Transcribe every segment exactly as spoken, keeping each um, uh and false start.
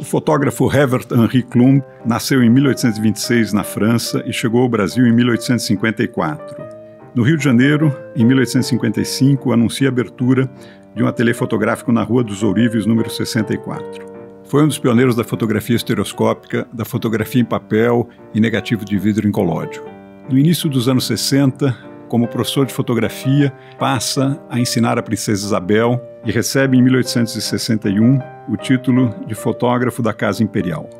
O fotógrafo Revert Henry Klumb nasceu em mil oitocentos e vinte e seis na França e chegou ao Brasil em mil oitocentos e cinquenta e quatro. No Rio de Janeiro, em mil oitocentos e cinquenta e cinco, anuncia a abertura de um ateliê fotográfico na Rua dos Ourives, número sessenta e quatro. Foi um dos pioneiros da fotografia estereoscópica, da fotografia em papel e negativo de vidro incolóide. No início dos anos sessenta, como professor de fotografia, passa a ensinar a Princesa Isabel e recebe em mil oitocentos e sessenta e um o título de fotógrafo da Casa Imperial.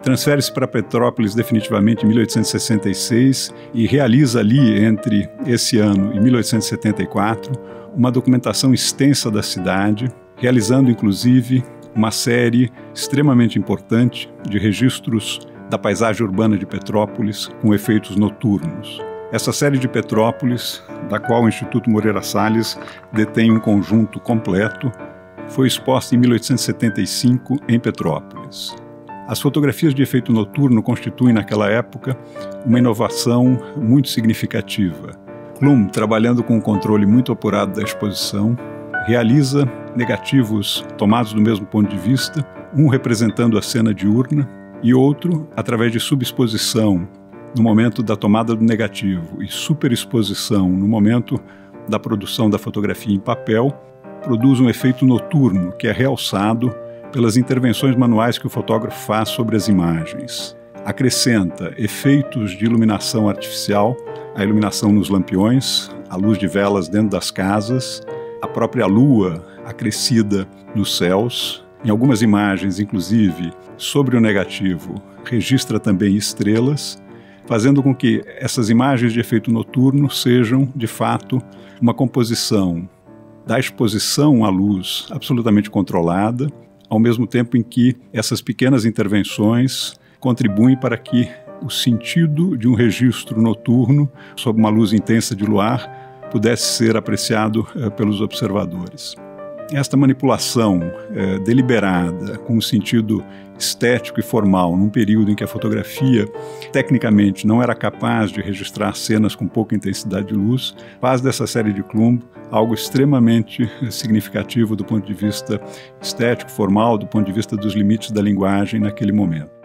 Transfere-se para Petrópolis definitivamente em mil oitocentos e sessenta e seis e realiza ali, entre esse ano e mil oitocentos e setenta e quatro, uma documentação extensa da cidade, realizando inclusive uma série extremamente importante de registros da paisagem urbana de Petrópolis com efeitos noturnos. Essa série de Petrópolis, da qual o Instituto Moreira Salles detém um conjunto completo, foi exposta em mil oitocentos e setenta e cinco em Petrópolis. As fotografias de efeito noturno constituem, naquela época, uma inovação muito significativa. Klumb, trabalhando com um controle muito apurado da exposição, realiza negativos tomados do mesmo ponto de vista, um representando a cena diurna e outro através de subexposição no momento da tomada do negativo e superexposição no momento da produção da fotografia em papel, produz um efeito noturno que é realçado pelas intervenções manuais que o fotógrafo faz sobre as imagens. Acrescenta efeitos de iluminação artificial, a iluminação nos lampiões, a luz de velas dentro das casas, a própria lua acrescida nos céus. Em algumas imagens, inclusive, sobre o negativo, registra também estrelas, fazendo com que essas imagens de efeito noturno sejam, de fato, uma composição da exposição à luz absolutamente controlada, ao mesmo tempo em que essas pequenas intervenções contribuem para que o sentido de um registro noturno sob uma luz intensa de luar pudesse ser apreciado eh, pelos observadores. Esta manipulação eh, deliberada com um sentido estético e formal num período em que a fotografia tecnicamente não era capaz de registrar cenas com pouca intensidade de luz faz dessa série de Klumb algo extremamente significativo do ponto de vista estético, formal, do ponto de vista dos limites da linguagem naquele momento.